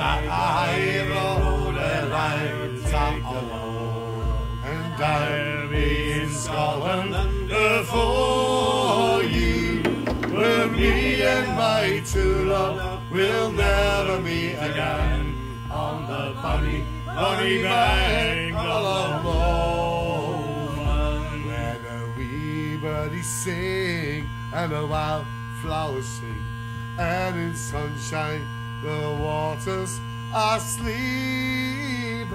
I'll the lights out alone, and I'll be in Scotland before you, where me and my true love will never meet again, on the bonny, bonny bank of the Lomond. When a wee birdie sing and a wild flower sing, and in sunshine the waters are sleeping,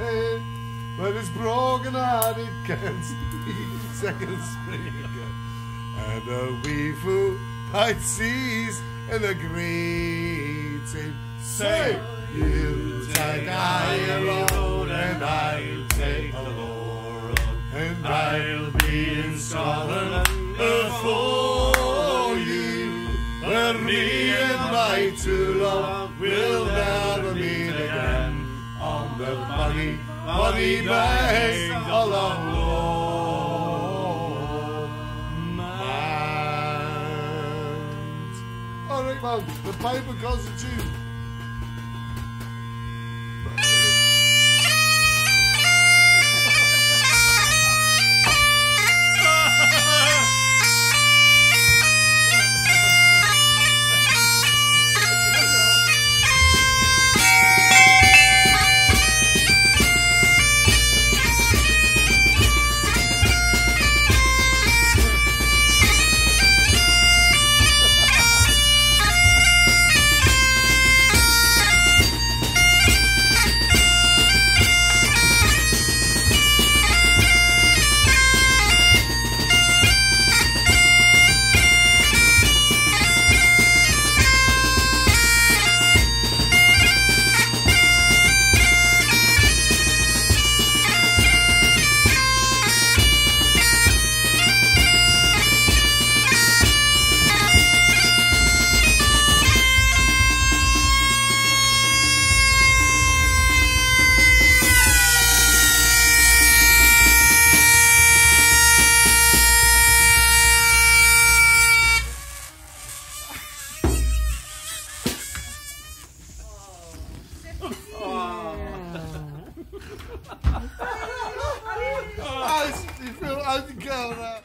but his broken heart it can't speak, second speaker. And a wee fool I sees in a greeting, say, you take I road and I'll take the Laurel, and I'll be in Scotland before you, where me and my true love will never meet again, on the muddy, muddy bank along the Lomond. All right, man, the paper goes to you. I feel I can go now.